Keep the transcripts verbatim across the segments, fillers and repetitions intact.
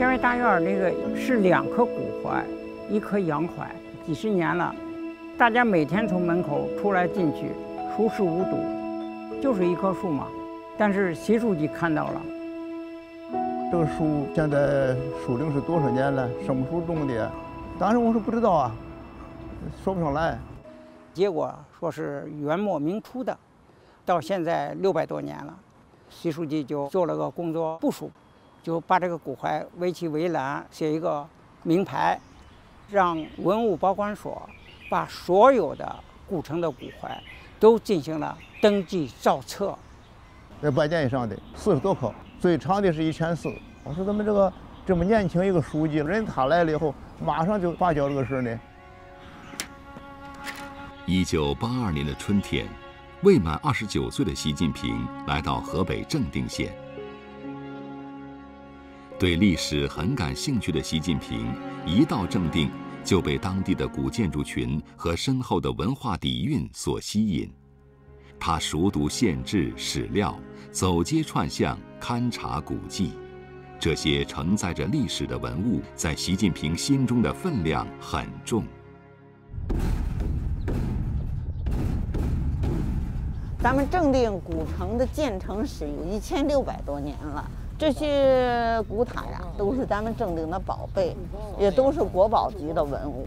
天外大院那个是两颗骨槐，一颗洋槐，几十年了，大家每天从门口出来进去，熟视无睹，就是一棵树嘛。但是习书记看到了。 这个树现在树龄是多少年了？什么时候种的？当时我说不知道啊，说不上来。结果说是元末明初的，到现在六百多年了。习书记就做了个工作部署，就把这个骨槐围起围栏，写一个名牌，让文物保管所把所有的古城的骨槐都进行了登记造册。要百年以上的，四十多棵。 最长的是一千四，我说咱们这个这么年轻一个书记，人他来了以后，马上就发觉这个事呢。一九八二年的春天，未满二十九岁的习近平来到河北正定县。对历史很感兴趣的习近平，一到正定就被当地的古建筑群和深厚的文化底蕴所吸引。 他熟读县志史料，走街串巷勘察古迹，这些承载着历史的文物，在习近平心中的分量很重。咱们正定古城的建城史有一千六百多年了，这些古塔呀，都是咱们正定的宝贝，也都是国宝级的文物，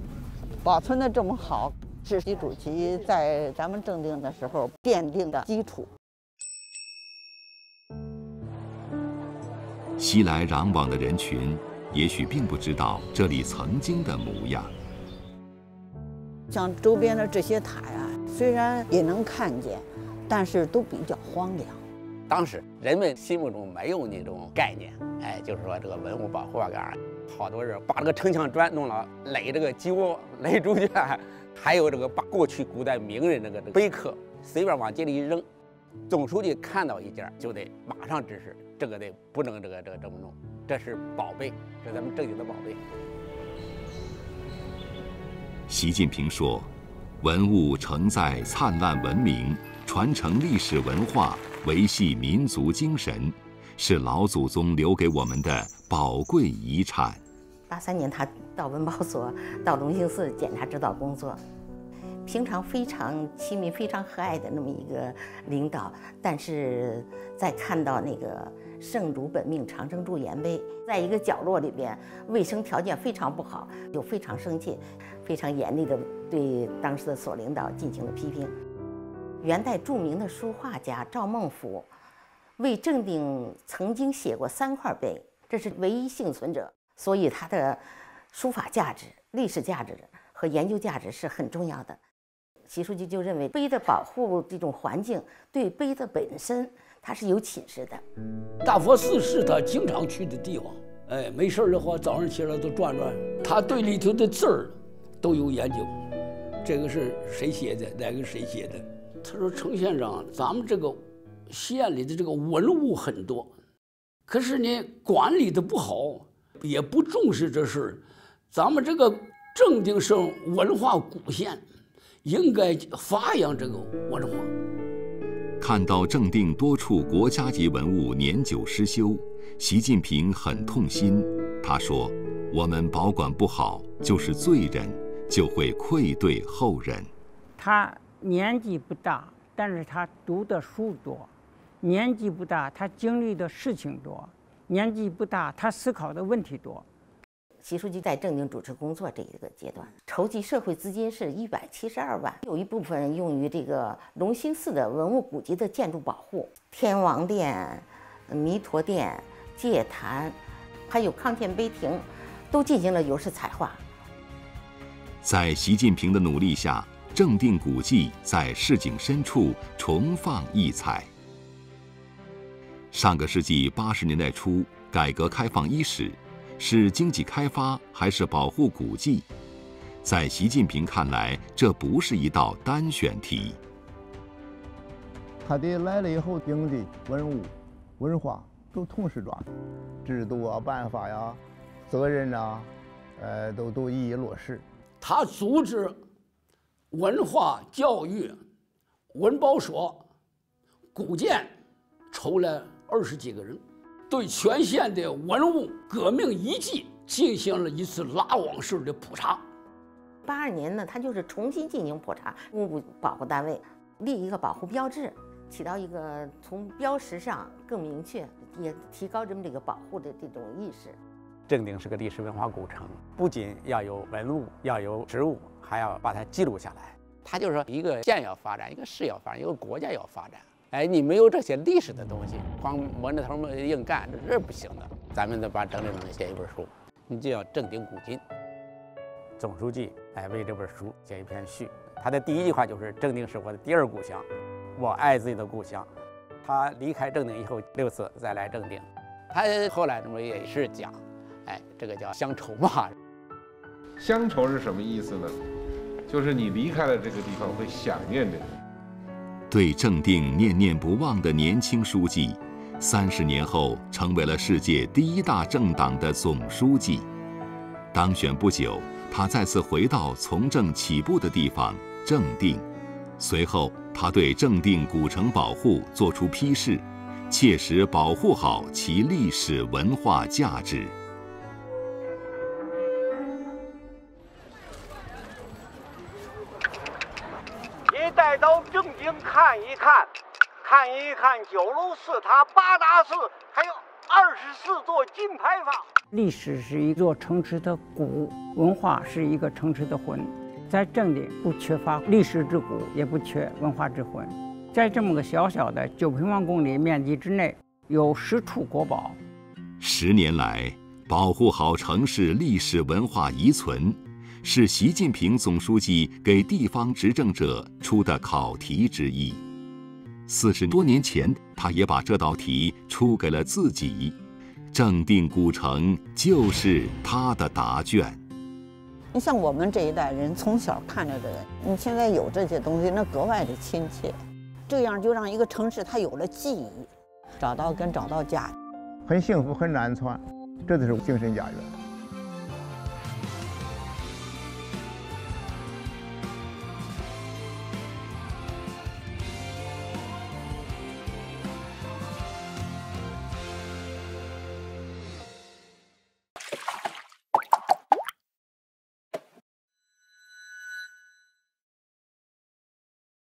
保存得这么好。 是习主席在咱们正定的时候奠定的基础。熙来攘往的人群，也许并不知道这里曾经的模样。像周边的这些塔呀，虽然也能看见，但是都比较荒凉。当时人们心目中没有那种概念，哎，就是说这个文物保护啊，好多人把这个城墙砖弄了，垒这个鸡窝，垒猪圈。 还有这个把过去古代名人那个碑刻随便往街里一扔，总书记看到一件就得马上指示，这个得不能这个这个这么弄，这是宝贝，这是咱们正经的宝贝。习近平说：“文物承载灿烂文明，传承历史文化，维系民族精神，是老祖宗留给我们的宝贵遗产。” 八三年，他到文保所、到隆兴寺检查指导工作。平常非常亲密、非常和蔼的那么一个领导，但是在看到那个“圣主本命，长生驻颜碑”在一个角落里边，卫生条件非常不好，就非常生气，非常严厉地对当时的所领导进行了批评。元代著名的书画家赵孟俯为正定曾经写过三块碑，这是唯一幸存者。 所以，它的书法价值、历史价值和研究价值是很重要的。习书记就认为，碑的保护这种环境对碑的本身，它是有启示的。大佛寺是他经常去的地方，哎，没事的话，早上起来都转转。他对里头的字儿都有研究，这个是谁写的，哪个谁写的。他说：“程县长，咱们这个县里的这个文物很多，可是呢，管理的不好。” 也不重视这事，咱们这个正定是文化古县，应该发扬这个文化。看到正定多处国家级文物年久失修，习近平很痛心。他说：“我们保管不好，就是罪人，就会愧对后人。”他年纪不大，但是他读的书多；年纪不大，他经历的事情多。 年纪不大，他思考的问题多。习书记在正定主持工作这一个阶段，筹集社会资金是一百七十二万，有一部分用于这个隆兴寺的文物古迹的建筑保护，天王殿、弥陀殿、戒坛，还有康健碑亭，都进行了油石彩画。在习近平的努力下，正定古迹在市井深处重放异彩。 上个世纪八十年代初，改革开放伊始，是经济开发还是保护古迹？在习近平看来，这不是一道单选题。他得来了以后，经济、文物、文化都同时抓，制度啊、办法呀、啊、责任啊，呃，都都一一落实。他组织文化教育、文保所、古建，筹了。 二十几个人，对全县的文物革命遗迹进行了一次拉网式的普查。八二年呢，它就是重新进行普查，文物保护单位立一个保护标志，起到一个从标识上更明确，也提高人们这个保护的这种意识。正定是个历史文化古城，不仅要有文物，要有植物，还要把它记录下来。它就是说，一个县要发展，一个市要发展，一个国家要发展。 哎，你没有这些历史的东西，光摸着头硬干，这是不行的。咱们得把整理整理写一本书，你就要正定古今。总书记哎为这本书写一篇序，他的第一句话就是：“正定是我的第二故乡，我爱自己的故乡。”他离开正定以后六次再来正定，他后来那么也是讲，哎，这个叫乡愁嘛。乡愁是什么意思呢？就是你离开了这个地方，会想念这个。 对正定念念不忘的年轻书记，三十年后成为了世界第一大政党的总书记。当选不久，他再次回到从政起步的地方正定。随后，他对正定古城保护作出批示，切实保护好其历史文化价值。 带到正经看一看，看一看九楼寺塔、八大寺，还有二十四座金牌坊。历史是一座城池的骨，文化是一个城池的魂。在正定不缺乏历史之骨，也不缺文化之魂。在这么个小小的九平方公里面积之内，有十处国宝。十年来，保护好城市历史文化遗存。 是习近平总书记给地方执政者出的考题之一。四十多年前，他也把这道题出给了自己。正定古城就是他的答卷。你像我们这一代人，从小看着这个，你现在有这些东西，那格外的亲切。这样就让一个城市它有了记忆，找到跟找到家，很幸福，很安全，这就是精神家园。